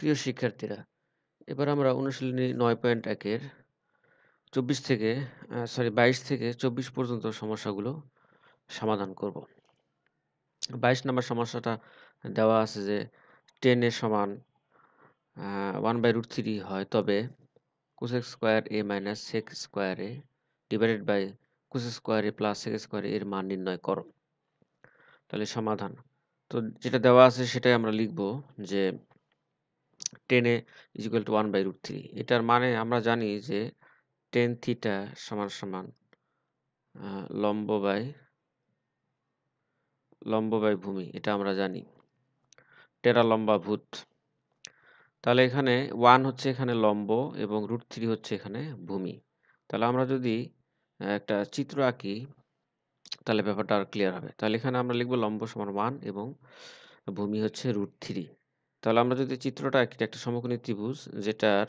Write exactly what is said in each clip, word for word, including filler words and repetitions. প্রিয় শিক্ষার্থীরা, এবার আমরা অনুশীলনী নয় পয়েন্ট একের চব্বিশ থেকে সরি বাইশ থেকে চব্বিশ পর্যন্ত সমস্যাগুলো সমাধান করব। বাইশ নম্বর সমস্যাটা দেওয়া আছে যে টেন এ সমান ওয়ান বাই রুট থ্রি হয়, তবে cosec square A minus sec square A divided by cosec square A plus sec square এর মান নির্ণয় করো। তাহলে সমাধান তো যেটা দেওয়া আছে সেটাই আমরা লিখব যে tan A is equal to one by root three. এটার মানে আমরা জানি যে টেন থিটা সমান সমান লম্ব বাই লম্ব বাই ভূমি, এটা আমরা জানি টেরা লম্বা ভূত। তাহলে এখানে ওয়ান হচ্ছে এখানে লম্ব এবং রুট থ্রি হচ্ছে এখানে ভূমি। তাহলে আমরা যদি একটা চিত্র আঁকি তাহলে ব্যাপারটা আর ক্লিয়ার হবে। তাহলে এখানে আমরা লিখব লম্ব সমান ওয়ান এবং ভূমি হচ্ছে রুট থ্রি। তাহলে আমরা যদি চিত্রটা আঁকি একটা সমকোণী ত্রিভুজ, যেটার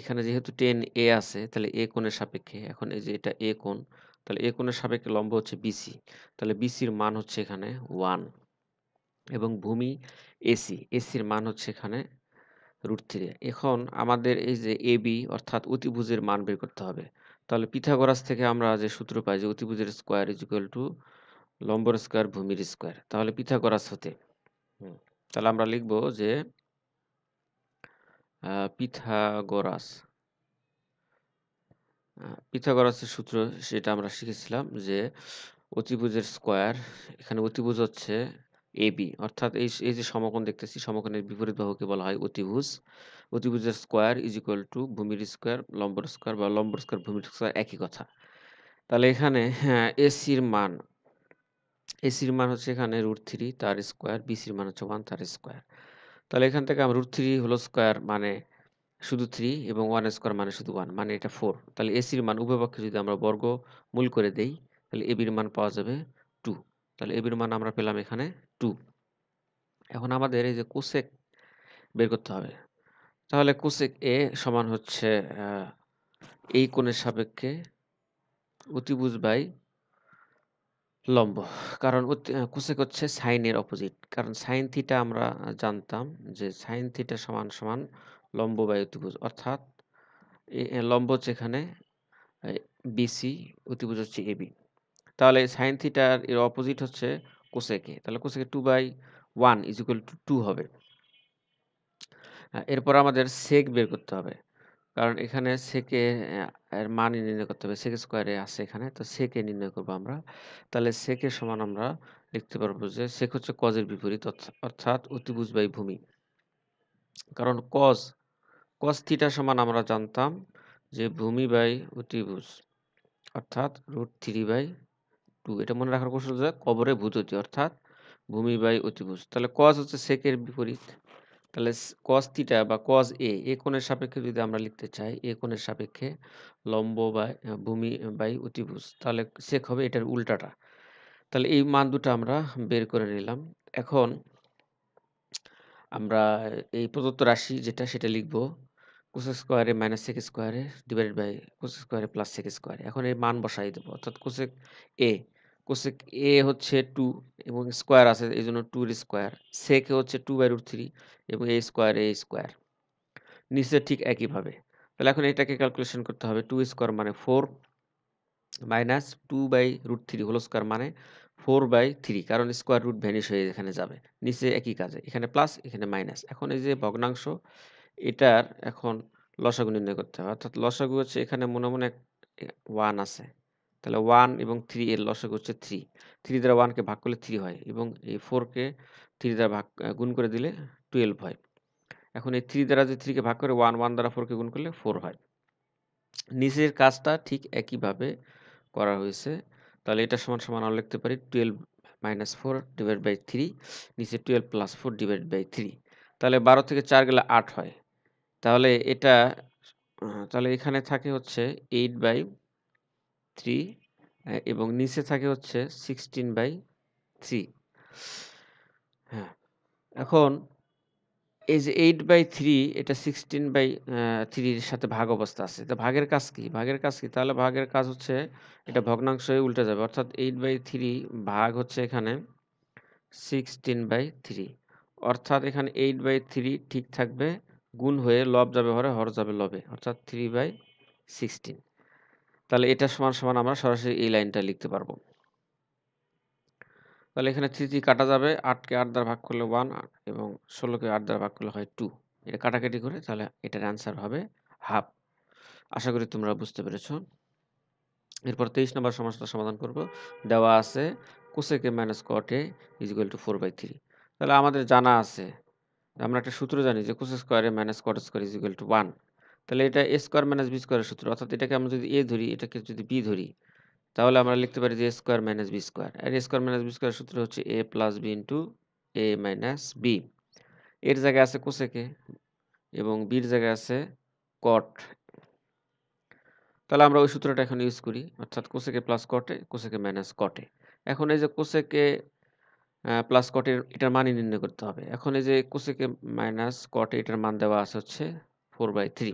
এখানে যেহেতু টেন এ আছে তাহলে এ কোণের সাপেক্ষে, এখন এই যে এটা এ কোণ, তাহলে এ কোণের সাপেক্ষে লম্ব হচ্ছে বিসি, তাহলে বিসির মান হচ্ছে এখানে ওয়ান এবং ভূমি এসি, এসির মান হচ্ছে এখানে রুট থ্রি। এখন আমাদের এই যে এ বি অর্থাৎ অতিভুজের মান বের করতে হবে। তাহলে পিথাগোরাস থেকে আমরা যে সূত্র পাই যে অতিভুজের স্কোয়ার ইজ ইকুয়াল টু লম্বর স্কোয়ার ভূমির স্কোয়ার, তাহলে পিথাগোরাস হতে হুম তাহলে আমরা লিখব যে পিথাগোরাস পিথাগোরাসের সূত্র, সেটা আমরা শিখেছিলাম যে অতিভুজের স্কোয়ার, এখানে অতিভুজ হচ্ছে এবি অর্থাৎ এই এই যে সমকোণ দেখতেছি সমকোণের বিপরীত বাহুকে বলা হয় অতিভুজ। অতিভুজের স্কোয়ার ইজ ইকুয়াল টু ভূমির স্কোয়ার লম্বর স্কোয়ার, বা লম্বর স্কোয়ার ভূমির স্কোয়ার একই কথা। তাহলে এখানে এসির মান এসির মান হচ্ছে এখানে রুট থ্রি তার স্কোয়ার, বিসির মান হচ্ছে ওয়ান তার স্কোয়ার। তাহলে এখান থেকে আমরা রুট থ্রি হলো স্কোয়ার মানে শুধু থ্রি এবং ওয়ান স্কোয়ার মানে শুধু ওয়ান, মানে এটা ফোর। তাহলে এসির মান উভয় পক্ষে যদি আমরা বর্গ মূল করে দেই তাহলে এবির মান পাওয়া যাবে টু। তাহলে এবির মান আমরা পেলাম এখানে টু। এখন আমাদের এই যে কোসেক বের করতে হবে। তাহলে কোসেক এ সমান হচ্ছে এই কোণের সাপেক্ষে অতিভুজ বাই লম্ব, কারণ কোসেক হচ্ছে সাইনের অপোজিট, কারণ সাইন থিটা আমরা জানতাম যে সাইন থিটা সমান সমান লম্ব বাই অতিভুজ, অর্থাৎ লম্ব হচ্ছে এখানে বিসি, অতিভুজ হচ্ছে এবি। তাহলে সাইন থিটার এর অপোজিট হচ্ছে কোসেকে, তাহলে কোসেকে two by one is equal to two হবে। এরপর আমাদের সেক বের করতে হবে, কারণ এখানে সেকে এর মান নির্ণয় করতে হবে, সেক স্কোয়ারে আছে এখানে, তো সেকে নির্ণয় করবো আমরা। তাহলে সেকে সমান আমরা লিখতে পারবো যে সেক হচ্ছে কজের বিপরীত অর্থাৎ অতিভুজ বাই ভূমি, কারণ কজ কজ থিটা সমান আমরা জানতাম যে ভূমি বাই অতিভুজ অর্থাৎ রুট থ্রি বাই টু। এটা মনে রাখার কৌশল যে কবরে ভূততি অর্থাৎ ভূমি বাই অতিভুজ। তাহলে কজ হচ্ছে সেকের বিপরীত, তাহলে কজ থিটা বা কজ এ এ কোণের সাপেক্ষে যদি আমরা লিখতে চাই এ কোণের সাপেক্ষে লম্ব বা ভূমি বাই অতিভুজ, তাহলে সেক হবে এটার উল্টাটা। তাহলে এই মান দুটো আমরা বের করে নিলাম। এখন আমরা এই প্রদত্ত রাশি যেটা সেটা লিখব কোসেক স্কোয়ারে মাইনাস সেক স্কোয়ারে ডিভাইডেড বাই কোসেক স্কোয়ারে প্লাস সেক স্কোয়ারে। এখন এই মান বসাই দেবো, অর্থাৎ কোসেক এ কোসেক এ হচ্ছে টু এবং স্কোয়ার আছে এই জন্য টুর স্কোয়ার, সেক হচ্ছে টু বাই রুট থ্রি এবং এ স্কোয়ার এ স্কোয়ার নিচে ঠিক একইভাবে। তাহলে এখন এটাকে ক্যালকুলেশন করতে হবে, টু স্কোয়ার মানে four minus two by root three whole square মানে ফোর বাই থ্রি, কারণ স্কোয়ার রুট ভ্যানিশ হয়ে এখানে যাবে, নিচে একই কাজে এখানে প্লাস এখানে মাইনাস। এখন এই যে ভগ্নাংশ এটার এখন লসাগু নির্ণয় করতে হবে, অর্থাৎ লসাগু হচ্ছে এখানে মনে মনে ওয়ান আছে, তাহলে ওয়ান এবং থ্রি এর লসাগু হচ্ছে থ্রি, থ্রি দ্বারা ওয়ানকে ভাগ করলে থ্রি হয় এবং এই ফোরকে থ্রি দ্বারা ভাগ গুণ করে দিলে টুয়েলভ হয়। এখন এই থ্রি দ্বারা যদি থ্রিকে ভাগ করে ওয়ান ওয়ান দ্বারা ফোরকে গুণ করলে ফোর হয়। নিচের কাজটা ঠিক একইভাবে করা হয়েছে। তাহলে এটা সমান সমান আমরা লিখতে পারি twelve minus four divide by three, নিচে twelve plus four divide by three. তাহলে বারো থেকে চার গেলে আট হয়। তাহলে এটা তাহলে এখানে থাকে হচ্ছে এইট বাই থ্রি এবং নিচে থাকে হচ্ছে সিক্সটিন বাই থ্রি। হ্যাঁ, এখন এই যে এইট বাই থ্রি এটা সিক্সটিন বাই থ্রির সাথে ভাগ অবস্থা আছে, তা ভাগের কাজ কি ভাগের কাজ কি তাহলে ভাগের কাজ হচ্ছে এটা ভগ্নাংশে উল্টে যাবে, অর্থাৎ এইট বাই থ্রি ভাগ হচ্ছে এখানে সিক্সটিন বাই থ্রি, অর্থাৎ এখানে এইট বাই থ্রি ঠিক থাকবে गुण हुए लव जाबे हरे हर जाबे लबे अर्थात थ्री बाई सिक्सटीन ताहले एटा समान समान आमरा सरासरि ए लाइनटा लिखते पारबो ताहले एखाने थ्री थ्री काटा जाबे आठ के आठ द्वारा भाग करले वन एबं षोलो के आठ द्वारा भाग करले हय टू एटा काटाकाटी करे ताहले एटार आंसर हबे हाफ। आशा करी तोमरा बुझते पेरेছো। এরপর तेईस নম্বর সমস্যাটা সমাধান করব। দেওয়া আছে cosec minus cot A equal to four by three. তাহলে আমাদের জানা আছে আমরা একটা সূত্র জানি যে cosec square A minus cot square is equal to one. তাহলে এটা a স্কয়ার মাইনাস b স্কয়ারের সূত্র অর্থাৎ এটাকে আমরা যদি a ধরি এটাকে যদি b ধরি তাহলে আমরা লিখতে পারি যে a square minus b square আর a স্কয়ার মাইনাস b স্কয়ারের সূত্র হচ্ছে a + b * a - b। এর জায়গায় আছে কোসেক এবং b এর জায়গায় আছে কট। তাহলে আমরা ওই সূত্রটা এখন ইউজ করি অর্থাৎ cosec plus cot cosec minus cot. এখন এই যে কোসেক প্লাস কট এটার মান নির্ণয় করতে হবে। এখন এই যে কোসেক মাইনাস কট এটার মান দেওয়া আছে হচ্ছে ফোর বাই থ্রি।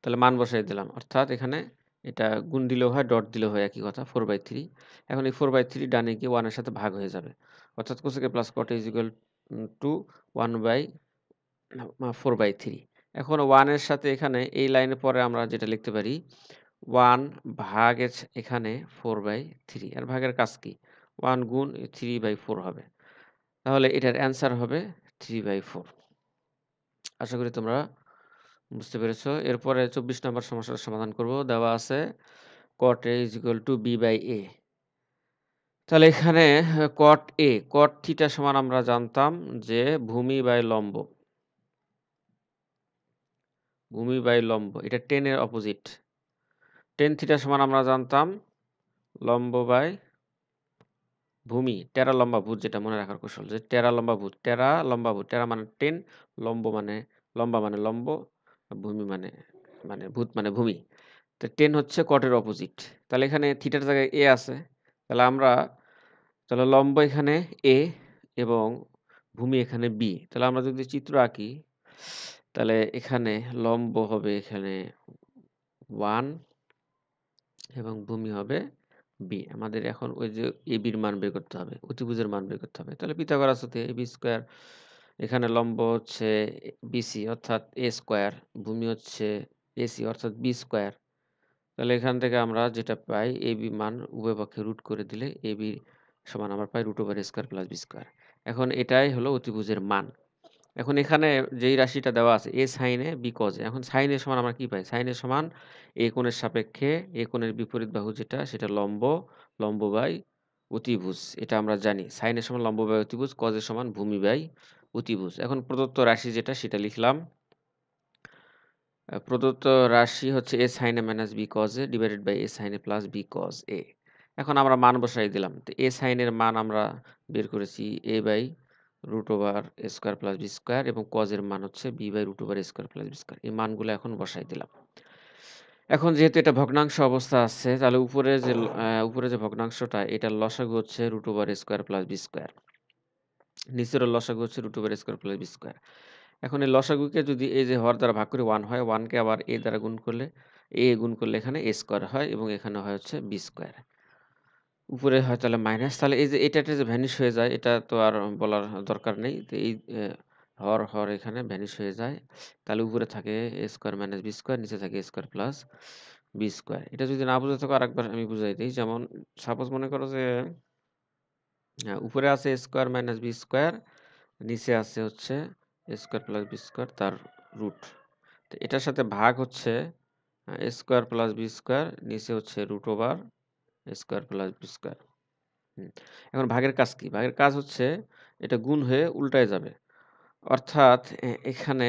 তাহলে মান বসাই দিলাম অর্থাৎ এখানে এটা গুণ দিলেও হয় ডট দিলেও হয় একই কথা ফোর বাই থ্রি। এখন এই ফোর বাই থ্রি ডানে গিয়ে ওয়ান এর সাথে ভাগ হয়ে যাবে অর্থাৎ cosec plus cot is equal to one by four by three. এখন ওয়ান এর সাথে এখানে এই লাইনের পরে আমরা যেটা লিখতে পারি ওয়ান ভাগ এখানে ফোর বাই থ্রি আর ভাগের কাজ কি ওয়ান গুণ থ্রি বাই ফোর হবে তাহলে এটার অ্যানসার হবে থ্রি বাই ফোর। আশা করি তোমরা বুঝতে পেরেছো। এরপরে চব্বিশ নম্বর সমস্যার সমাধান করব। দেওয়া আছে cot a = b / a। তাহলে এখানে cot a cot থিটা সমান আমরা জানতাম যে ভূমি বাই লম্ব ভূমি বাই লম্ব এটা টেন এর অপোজিট টেন থিটা সমান আমরা জানতাম লম্ব বাই ভূমি টেরা লম্বা ভুজ যেটা মনে রাখার কৌশল যে টেরা লম্বা ভুজ টেরা লম্বা ভুজ টেরা মানে টেন লম্ব মানে লম্বা মানে লম্ব ভূমি মানে মানে ভূত মানে ভূমি। তো টেন হচ্ছে কটের অপোজিট তাহলে এখানে থিটার জায়গায় এ আছে তাহলে আমরা তাহলে লম্ব এখানে এ এবং ভূমি এখানে বি। তাহলে আমরা যদি চিত্র আঁকি তাহলে এখানে লম্ব হবে এখানে ওয়ান এবং ভূমি হবে b। আমাদের এখন ওই যে ab এর মান বের করতে হবে অতিভুজের মান বের করতে হবে তাহলে পিথাগোরাস সূত্রে ab স্কয়ার এখানে লম্ব হচ্ছে bc অর্থাৎ a স্কয়ার ভূমি হচ্ছে ac অর্থাৎ b স্কয়ার। তাহলে এখান থেকে আমরা যেটা পাই ab মান উভয় পক্ষে রুট করে দিলে ab সমান আমরা পাই root over A square plus B square. এখন এটাই হলো অতিভুজের মান। এখন এখানে যেই রাশিটা দেওয়া আছে a sin a b cos a এখন sin a সমান আমরা কি পাই sin a সমান a কোণের সাপেক্ষে a কোণের বিপরীত বাহু যেটা সেটা লম্ব লম্ব বাই অতিভুজ এটা আমরা জানি sin a সমান লম্ব বাই অতিভুজ cos a সমান ভূমি বাই অতিভুজ। এখন প্রদত্ত রাশি যেটা সেটা লিখলাম প্রদত্ত রাশি হচ্ছে a sin a minus b cos a divided by a sin a plus b cos a। এখন আমরা মান বসাই দিলাম তো a sin এর মান আমরা বের করেছি a by root over a square plus b square এবং cos এর মান হচ্ছে b by root over a square plus b square। এই মানগুলো এখন বসাই দিলাম। এখন যেহেতু এটা ভগ্নাংশ অবস্থা আছে তাহলে উপরে যে উপরে যে ভগ্নাংশটা এটা লসাগু হচ্ছে root over a square plus b square নিচের লসাগু হচ্ছে root over a square plus b square। এখন এই লসাগুকে যদি এই যে হর দ্বারা ভাগ করে ওয়ান হয় ওয়ান কে আবার a দ্বারা গুণ করলে a গুণ করলে এখানে a স্কয়ার হয় এবং এখানে হয় হচ্ছে b স্কয়ার উপরে হয় তাহলে মাইনাস তাহলে এই যে এটাতে যে ভ্যানিশ হয়ে যায় এটা তো আর বলার দরকার নেই তো এই হর হর এখানে ভ্যানিশ হয়ে যায় তাহলে উপরে থাকে a স্কয়ার - b স্কয়ার নিচে থাকে a square plus b square. এটা যদি না বুঝে থাকো আরেকবার আমি বুঝাই দেই যেমন সাপোজ মনে করো যে উপরে আছে a স্কয়ার - b স্কয়ার নিচে আছে হচ্ছে a square plus b square তার রুট তো এটার সাথে ভাগ হচ্ছে a square plus b square নিচে হচ্ছে root over square plus B square. এখন ভাগের কাজ কি ভাগের কাজ হচ্ছে এটা গুণ হয়ে উল্টায় যাবে অর্থাৎ এখানে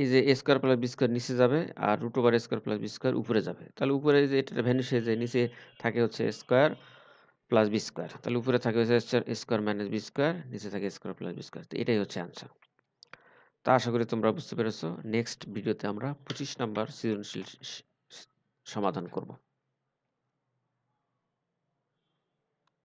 এই যে a square plus B square নিচে যাবে আর root over a square plus B square উপরে যাবে তাহলে উপরে যে এটা ভ্যানিশ হয়ে যায় নিচে থাকে হচ্ছে a square plus B square তাহলে উপরে থাকে হচ্ছে a স্কয়ার - b স্কয়ার নিচে থাকে a square plus b square. তো এটাই হচ্ছে आंसर। তা আশা করি তোমরা বুঝতে পেরেছো। নেক্সট ভিডিওতে আমরা পঁচিশ নাম্বার সৃজনশীল সমাধান করব।